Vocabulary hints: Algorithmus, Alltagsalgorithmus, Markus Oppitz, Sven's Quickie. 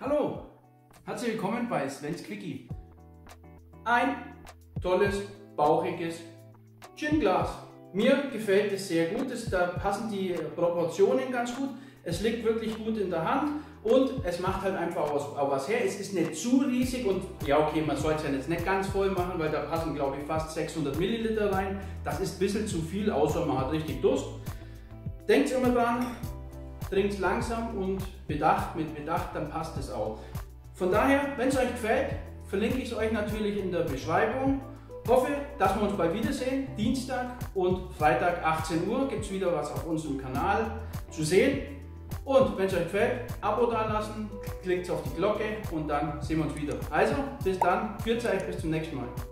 Hallo, herzlich willkommen bei Sven's Quickie. Ein tolles, bauchiges Gin-Glas. Mir gefällt es sehr gut, da passen die Proportionen ganz gut. Es liegt wirklich gut in der Hand und es macht halt einfach auch was her. Es ist nicht zu riesig und ja okay, man sollte es ja jetzt nicht ganz voll machen, weil da passen glaube ich fast 600 Milliliter rein. Das ist ein bisschen zu viel, außer man hat richtig Durst. Denkt immer dran. Trinkt langsam und bedacht, mit Bedacht, dann passt es auch. Von daher, wenn es euch gefällt, verlinke ich es euch natürlich in der Beschreibung. Hoffe, dass wir uns bald wiedersehen. Dienstag und Freitag 18 Uhr gibt es wieder was auf unserem Kanal zu sehen. Und wenn es euch gefällt, Abo dalassen, klickt auf die Glocke und dann sehen wir uns wieder. Also, bis dann, viel Zeit, bis zum nächsten Mal.